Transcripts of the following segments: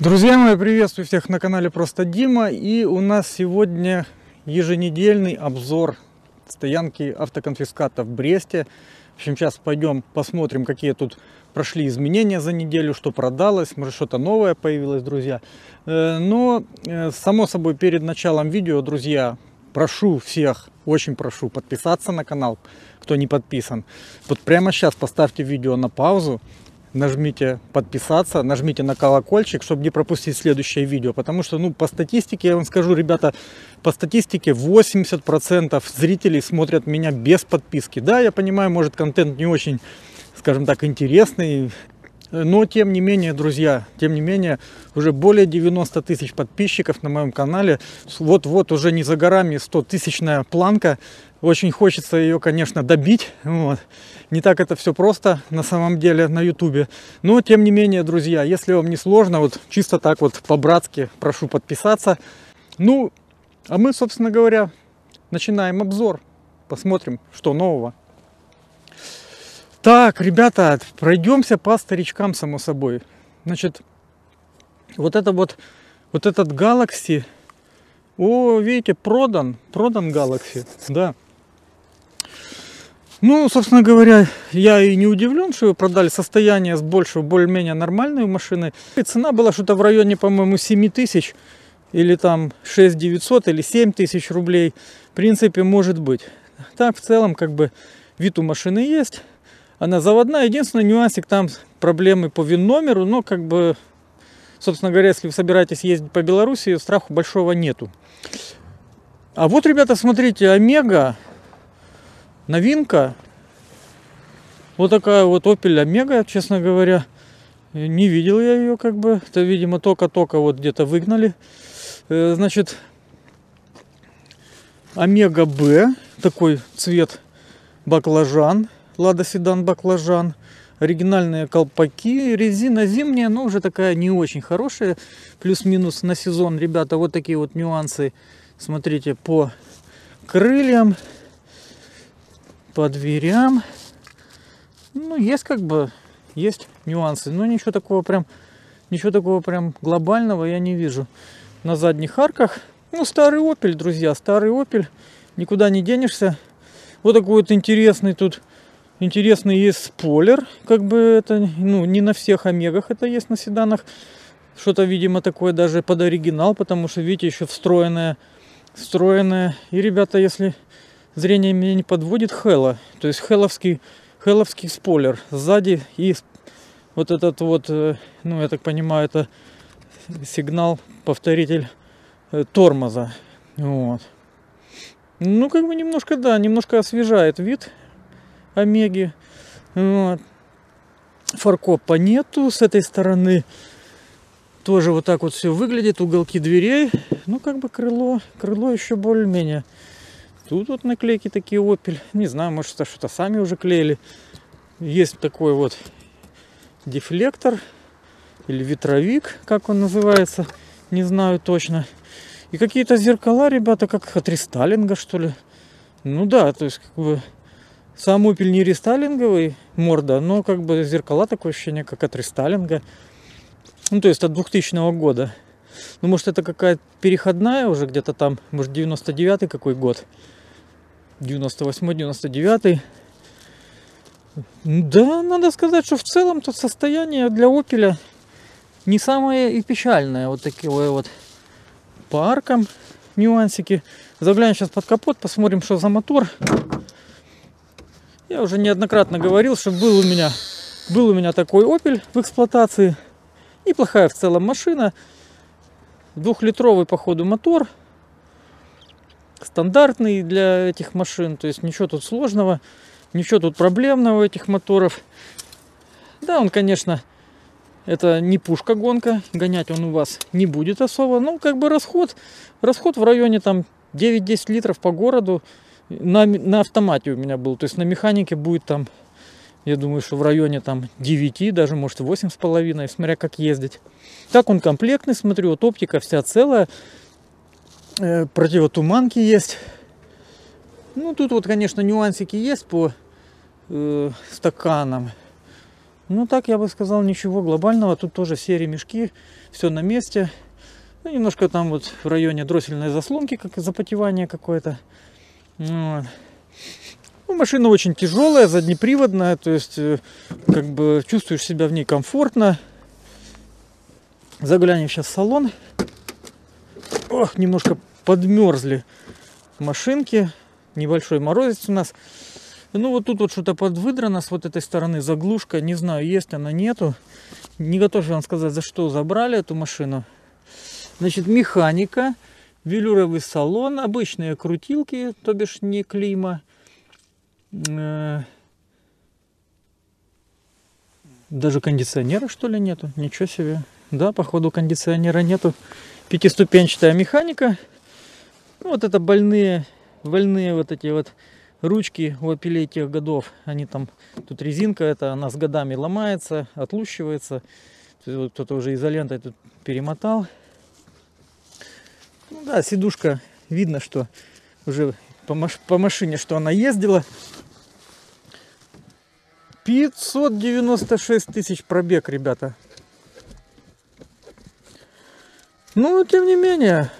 Друзья мои, приветствую всех на канале Просто Дима, и у нас сегодня еженедельный обзор стоянки автоконфиската в Бресте. В общем, сейчас пойдем посмотрим, какие тут прошли изменения за неделю, что продалось, может что-то новое появилось, друзья. Но, само собой, перед началом видео, друзья, прошу всех, очень прошу подписаться на канал, кто не подписан. Вот прямо сейчас поставьте видео на паузу. Нажмите подписаться, нажмите на колокольчик, чтобы не пропустить следующее видео. Потому что, ну, по статистике, я вам скажу, ребята, по статистике 80% зрителей смотрят меня без подписки. Да, я понимаю, может, контент не очень, скажем так, интересный, но, тем не менее, друзья, тем не менее, уже более 90 тысяч подписчиков на моем канале. Вот-вот уже не за горами 100-тысячная планка. Очень хочется ее, конечно, добить. Вот. Не так это все просто на самом деле на YouTube. Но, тем не менее, друзья, если вам не сложно, вот чисто так вот по-братски прошу подписаться. Ну, а мы, собственно говоря, начинаем обзор. Посмотрим, что нового. Так, ребята, пройдемся по старичкам, само собой. Значит, вот этот Galaxy. О, видите, продан Galaxy, да. Ну, собственно говоря, я и не удивлен, что его продали. Состояние с большего, более-менее нормальной машины. И цена была что-то в районе, по-моему, 7 тысяч, или там 6 900, или 7 тысяч рублей. В принципе, может быть. Так, в целом, как бы, вид у машины есть. Она заводная. Единственный нюансик, там проблемы по ВИН-номеру, но, как бы, собственно говоря, если вы собираетесь ездить по Беларуси, страху большого нету. А вот, ребята, смотрите, Omega, новинка. Вот такая вот Opel Omega, честно говоря, не видел я ее, как бы. Это, видимо, только-только вот где-то выгнали. Значит, Omega-B, такой цвет баклажан, лада седан баклажан. Оригинальные колпаки, резина зимняя, но уже такая не очень хорошая, плюс-минус на сезон, ребята. Вот такие вот нюансы, смотрите, по крыльям, по дверям. Ну, есть, как бы, есть нюансы, но ничего такого прям глобального я не вижу. На задних арках, ну, старый Opel, друзья, старый Opel, никуда не денешься. Вот такой вот интересный тут. Интересный есть спойлер, как бы это, ну, не на всех Омегах это есть, на седанах. Что-то, видимо, такое даже под оригинал, потому что, видите, еще встроенное. И, ребята, если зрение меня не подводит, Хэлла. То есть хэлловский спойлер сзади. И вот этот вот, ну, я так понимаю, это сигнал, повторитель тормоза. Вот. Ну, как бы немножко, да, немножко освежает вид Омеги. Фаркопа нету. С этой стороны тоже вот так вот все выглядит. Уголки дверей. Ну, как бы крыло еще более-менее. Тут вот наклейки такие Opel. Не знаю, может, что-то сами уже клеили. Есть такой вот дефлектор или ветровик, как он называется, не знаю точно. И какие-то зеркала, ребята, как от рестайлинга, что ли. Ну да, то есть, как бы, сам Opel не рестайлинговый, морда, но, как бы, зеркала, такое ощущение, как от рестайлинга. Ну, то есть от 2000 года. Ну, может, это какая-то переходная уже где-то там, может, 99-й какой год. 98-й, 99-й. Да, надо сказать, что в целом тут состояние для Opel не самое и печальное. Вот такие вот по аркам нюансики. Заглянем сейчас под капот, посмотрим, что за мотор. Я уже неоднократно говорил, что был у меня такой Opel в эксплуатации. Неплохая в целом машина. Двухлитровый, походу, мотор. Стандартный для этих машин. То есть ничего тут сложного, ничего тут проблемного у этих моторов. Да, он, конечно, это не пушка-гонка. Гонять он у вас не будет особо. Ну, как бы, расход в районе там 9-10 литров по городу. На автомате у меня был, то есть на механике будет там, я думаю, что в районе там 9, даже, может, 8,5, смотря как ездить. Так он комплектный, смотрю, вот оптика вся целая, противотуманки есть. Ну, тут вот, конечно, нюансики есть по стаканам. Ну так, я бы сказал, ничего глобального. Тут тоже все ремешки, все на месте. Ну, немножко там вот в районе дроссельной заслонки, как запотевание какое-то. Вот. Ну, машина очень тяжелая, заднеприводная, то есть как бы чувствуешь себя в ней комфортно. Заглянем сейчас в салон. Ох, немножко подмерзли машинки. Небольшой морозец у нас. Ну вот тут вот что-то подвыдрано с вот этой стороны, заглушка. Не знаю, есть она, нету. Не готов вам сказать, за что забрали эту машину. Значит, механика, велюровый салон, обычные крутилки, то бишь не клима. Даже кондиционера, что ли, нету? Ничего себе. Да, походу кондиционера нету. Пятиступенчатая механика. Ну, вот это больные вот эти вот ручки у Opel тех годов. Они там, тут резинка, это она с годами ломается, отлущивается. Вот кто-то уже изолентой тут перемотал. Ну да, сидушка, видно, что уже по машине, что она ездила. 596 тысяч пробег, ребята. Ну, тем не менее,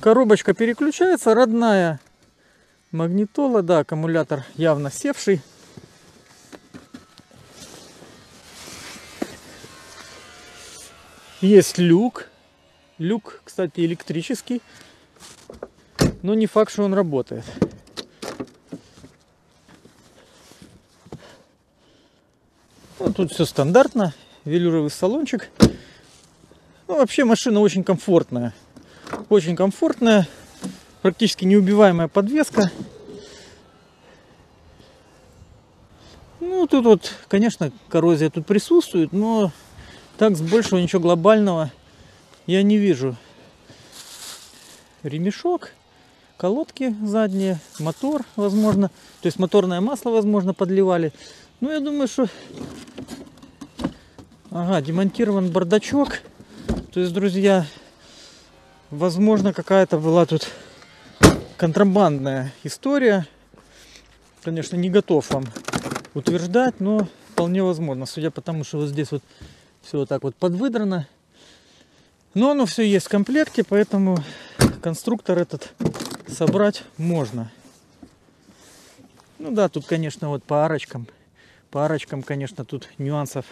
коробочка переключается, родная магнитола, да, аккумулятор явно севший. Есть люк. Люк, кстати, электрический. Но не факт, что он работает. Ну, тут все стандартно. Велюровый салончик. Ну, вообще машина очень комфортная. Очень комфортная. Практически неубиваемая подвеска. Ну, тут вот, конечно, коррозия тут присутствует, но так с большего ничего глобального я не вижу. Ремешок, колодки задние, мотор, возможно. То есть моторное масло, возможно, подливали. Ну, я думаю, что... Ага, демонтирован бардачок. То есть, друзья, возможно, какая-то была тут контрабандная история. Конечно, не готов вам утверждать, но вполне возможно. Судя по тому, что вот здесь вот все вот так вот подвыдрано. Но оно все есть в комплекте, поэтому конструктор этот собрать можно. Ну да, тут, конечно, вот по арочкам, конечно, тут нюансов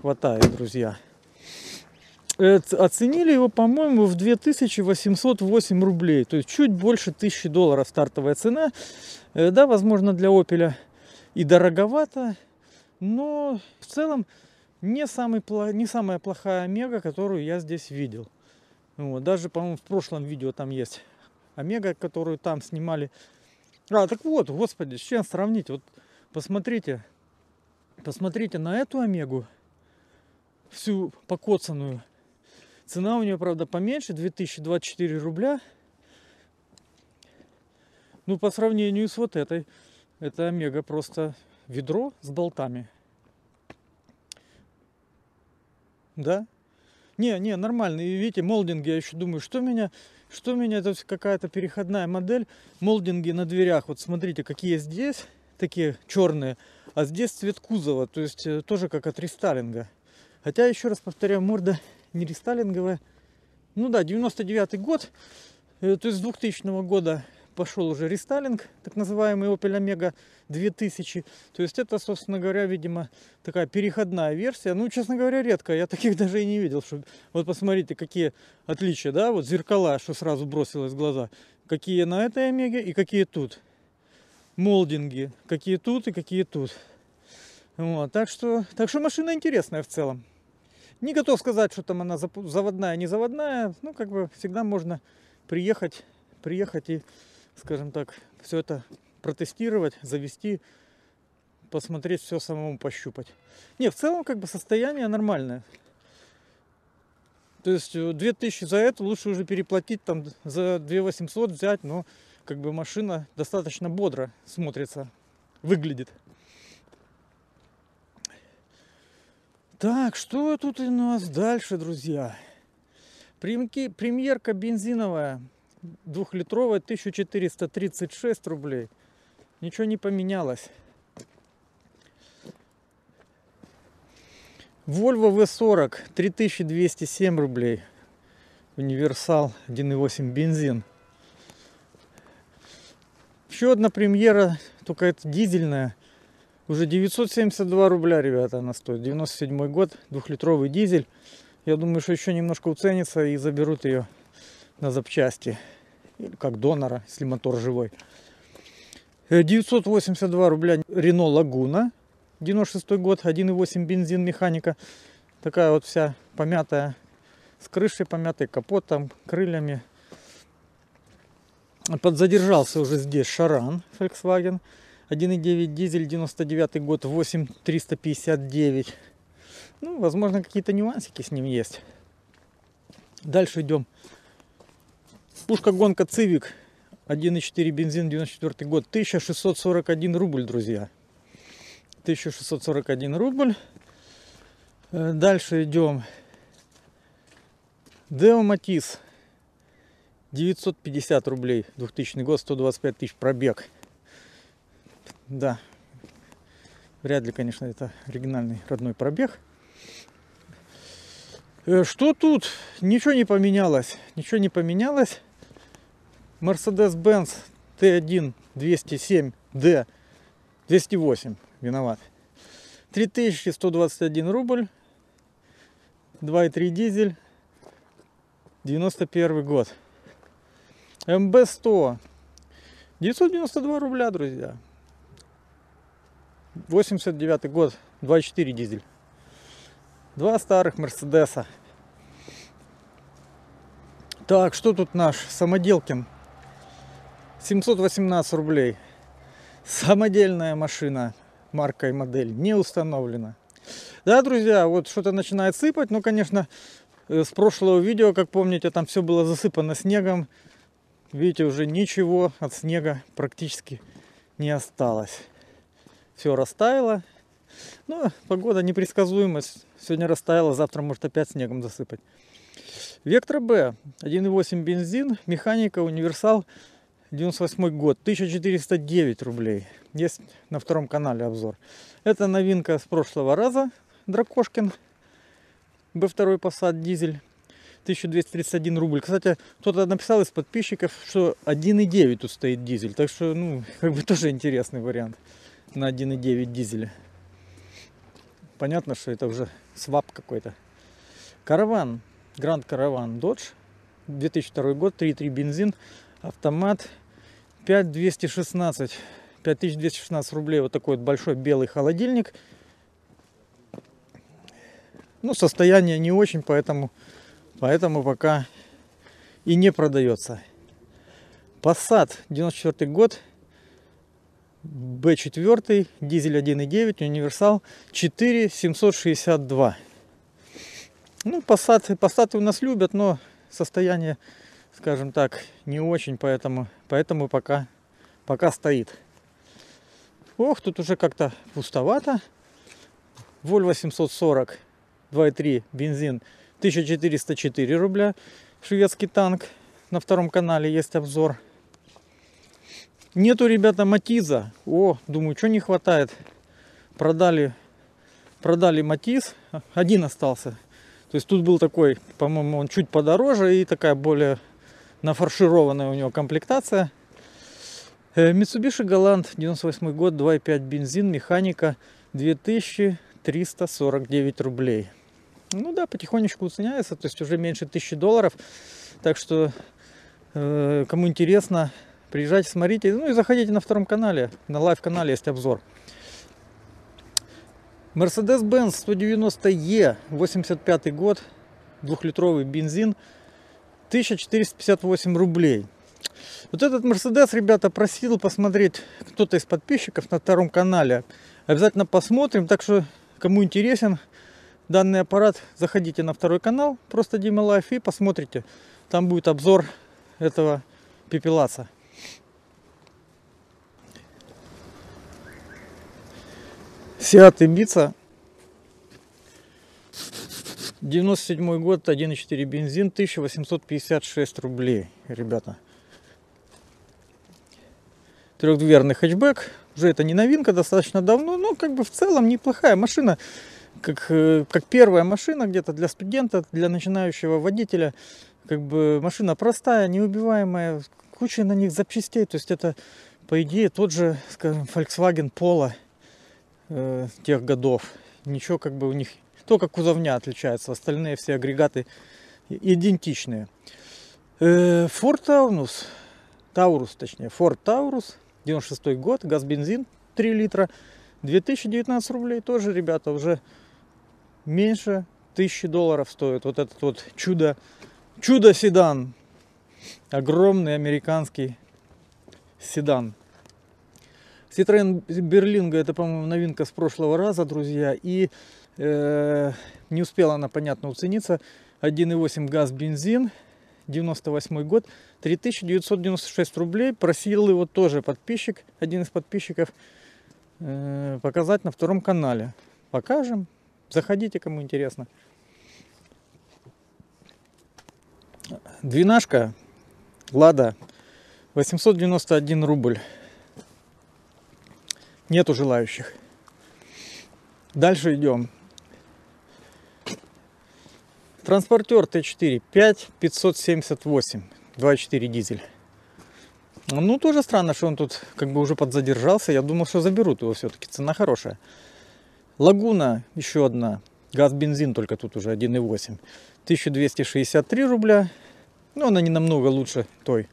хватает, друзья. Оценили его, по-моему, в 2808 рублей. То есть чуть больше $1000 стартовая цена. Да, возможно, для Opel и дороговато. Но в целом не самая плохая Омега, которую я здесь видел. Вот, даже, по-моему, в прошлом видео там есть Омега, которую там снимали. А, так вот, господи, с чем сравнить? Вот посмотрите на эту Омегу. Всю покоцанную. Цена у нее, правда, поменьше, 2024 рубля. Ну, по сравнению с вот этой, это Омега просто ведро с болтами. Да? Не, нормально. И видите, молдинги, я еще думаю, что меня, это какая-то переходная модель. Молдинги на дверях, вот смотрите, какие здесь, такие черные, а здесь цвет кузова, то есть тоже как от рестайлинга. Хотя, еще раз повторяю, морда не рестайлинговая. Ну да, 99-й год, то есть с 2000 года пошел уже рестайлинг, так называемый Opel Omega 2000. То есть это, собственно говоря, видимо, такая переходная версия. Ну, честно говоря, редко, я таких даже и не видел. Что... Вот посмотрите, какие отличия, да, вот зеркала, что сразу бросилось в глаза. Какие на этой Омеге и какие тут. Молдинги, какие тут и какие тут. Вот, так что машина интересная в целом. Не готов сказать, что там она заводная, не заводная. Ну, как бы всегда можно приехать и, скажем так, все это протестировать, завести, посмотреть все самому, пощупать. Не, в целом, как бы состояние нормальное. То есть 2000 за это лучше уже переплатить, там за 2800 взять, но как бы машина достаточно бодро смотрится, выглядит. Так, что тут у нас дальше, друзья? Премьерка бензиновая, 2-литровая, 1436 рублей. Ничего не поменялось. Volvo V40 3207 рублей. Универсал 1.8 бензин. Еще одна премьера, только это дизельная. Уже 972 рубля, ребята, она стоит. 97 год, двухлитровый дизель. Я думаю, что еще немножко уценится и заберут ее на запчасти. Или как донора, если мотор живой. 982 рубля Renault Laguna. 96 год, 1.8 бензин, механика. Такая вот вся помятая. С крышей помятой, капотом, крыльями. Подзадержался уже здесь Шаран Volkswagen. 1.9 дизель, 99 год, 8359. Ну, возможно, какие-то нюансики с ним есть. Дальше идем. Пушка-гонка Цивик, 1.4 бензин, 94 год, 1641 рубль, друзья. 1641 рубль. Дальше идем. Део Матис, 950 рублей, 2000 год, 125 тысяч пробег. Да, вряд ли, конечно, это оригинальный родной пробег. Что тут? Ничего не поменялось. Ничего не поменялось. Mercedes-Benz T1 207D 208. Виноват. 3121 рубль. 2.3 дизель. 91 год. МБ100. 992 рубля, друзья. 89 год. 2.4 дизель. Два старых Мерседеса. Так, что тут наш Самоделкин? 718 рублей. Самодельная машина. Марка и модель не установлена. Да, друзья, вот что-то начинает сыпать. Но, конечно, с прошлого видео, как помните, там все было засыпано снегом. Видите, уже ничего от снега практически не осталось. Все растаяло. Но погода непредсказуемость. Сегодня растаяло, завтра может опять снегом засыпать. Вектра Б, 1.8 бензин, механика, универсал, 98 год, 1409 рублей. Есть на втором канале обзор. Это новинка с прошлого раза, Дракошкин, Б2 Passat, дизель, 1231 рубль. Кстати, кто-то написал из подписчиков, что 1.9 тут стоит дизель. Так что, ну, как бы тоже интересный вариант на 1.9 дизеля. Понятно, что это уже свап какой-то. Караван, Гранд Караван, Додж, 2002 год, 3.3 бензин, автомат, 5216 рублей. Вот такой вот большой белый холодильник. Ну, состояние не очень, поэтому пока и не продается. Passat, 94 год. Б4, дизель 1.9, универсал, 4762. Ну, пассаты у нас любят, но состояние, скажем так, не очень, поэтому пока стоит. Ох, тут уже как-то пустовато. Volvo 740, 2.3 бензин, 1404 рубля. Шведский танк, на втором канале есть обзор. Нету, ребята, Матиза. О, думаю, что не хватает. Продали Матиз. Один остался. То есть тут был такой, по-моему, он чуть подороже. И такая более нафаршированная у него комплектация. Mitsubishi Galant, 98 год, 2.5 бензин, механика, 2349 рублей. Ну да, потихонечку уценяется. То есть уже меньше $1000. Так что, кому интересно... Приезжайте, смотрите, ну и заходите на втором канале, на лайв-канале есть обзор. Mercedes-Benz 190E, 85 год, 2-литровый бензин, 1458 рублей. Вот этот Mercedes, ребята, просил посмотреть кто-то из подписчиков на втором канале. Обязательно посмотрим, так что, кому интересен данный аппарат, заходите на второй канал, просто Дима Лайф, и посмотрите. Там будет обзор этого пепелаца. Сиат Ибица, 97 год, 1.4 бензин, 1856 рублей, ребята. Трехдверный хэтчбэк, уже это не новинка, достаточно давно, но как бы в целом неплохая машина. как первая машина где-то для студента, для начинающего водителя. Как бы машина простая, неубиваемая, куча на них запчастей. То есть это, по идее, тот же, скажем, Volkswagen Polo тех годов. Ничего как бы у них, только кузовня отличается, остальные все агрегаты идентичные. Ford Taurus, 96 год, газ-бензин 3 литра, 2019 рублей, тоже, ребята, уже меньше $1000 стоит вот этот вот чудо-седан, огромный американский седан. Citroën Berlingo, это, по-моему, новинка с прошлого раза, друзья, и не успела она, понятно, уцениться. 1.8 газ-бензин, 98 год, 3996 рублей. Просил его тоже подписчик, один из подписчиков, показать на втором канале. Покажем. Заходите, кому интересно. Двенашка, Лада, 891 рубль. Нету желающих. Дальше идем. Транспортер Т4, 5578, 2.4 дизель. Ну, тоже странно, что он тут как бы уже подзадержался. Я думал, что заберут его все-таки. Цена хорошая. Лагуна еще одна. Газ-бензин, только тут уже 1.8. 1263 рубля. Но она не намного лучше той.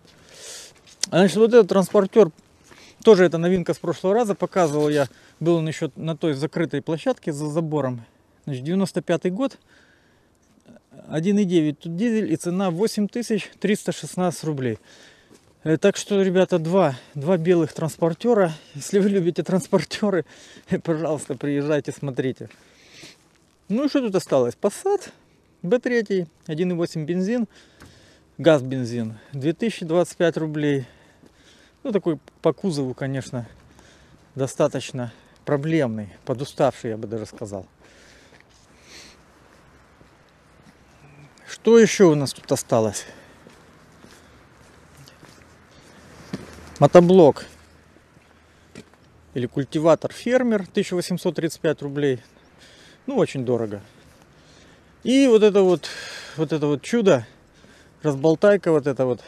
Значит, вот этот транспортер, тоже это новинка с прошлого раза. Показывал я, был он еще на той закрытой площадке за забором. Значит, 95 год. 1.9 тут дизель и цена 8316 рублей. Так что, ребята, два белых транспортера. Если вы любите транспортеры, пожалуйста, приезжайте, смотрите. Ну и что тут осталось? Passat B3, 1.8 бензин, газ-бензин, 2025 рублей. Ну, такой по кузову, конечно, достаточно проблемный, подуставший, я бы даже сказал. Что еще у нас тут осталось? Мотоблок или культиватор фермер, 1835 рублей. Ну, очень дорого. И вот это вот чудо, разболтайка, вот это вот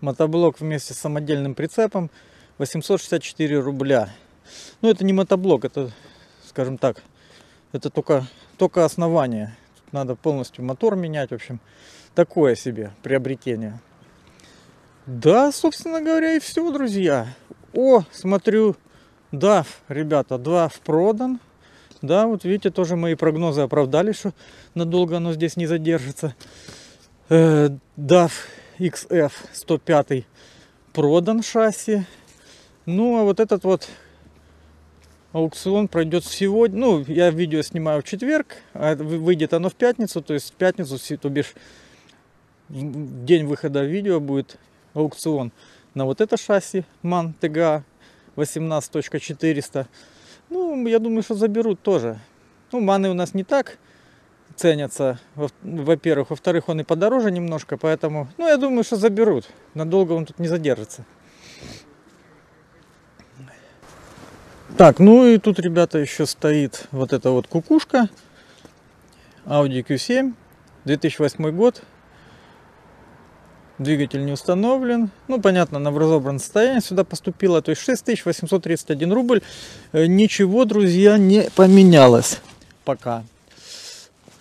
мотоблок вместе с самодельным прицепом, 864 рубля. Ну, это не мотоблок, это, скажем так, это только основание. Надо полностью мотор менять, в общем, такое себе приобретение. Да, собственно говоря, и все, друзья. О, смотрю, DAF, ребята, DAF продан. Да, вот видите, тоже мои прогнозы оправдались, что надолго оно здесь не задержится. DAF XF 105 продан шасси. Ну, а вот этот вот аукцион пройдет сегодня. Ну, я видео снимаю в четверг, а выйдет оно в пятницу. То есть в пятницу, то бишь день выхода видео, будет аукцион на вот это шасси Ман ТГА 18.400. Ну, я думаю, что заберут тоже. Ну, Маны у нас не так ценятся, во-первых. Во-вторых, он и подороже немножко, поэтому... Ну, я думаю, что заберут. Надолго он тут не задержится. Так, ну и тут, ребята, еще стоит вот эта вот кукушка. Audi Q7, 2008 год. Двигатель не установлен. Ну, понятно, на разобранном состоянии сюда поступило. То есть 6831 рубль. Ничего, друзья, не поменялось пока.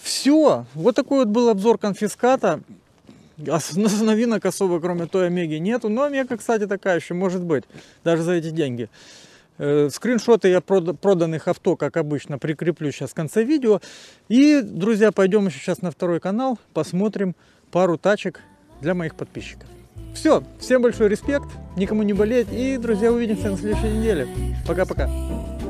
Все. Вот такой вот был обзор конфиската. Новинок особо, кроме той Омеги, нету. Но Омега, кстати, такая еще может быть. Даже за эти деньги. Скриншоты я проданных авто, как обычно, прикреплю сейчас в конце видео. И, друзья, пойдем еще сейчас на второй канал, посмотрим пару тачек для моих подписчиков. Все, всем большой респект, никому не болеть. И, друзья, увидимся на следующей неделе. Пока-пока.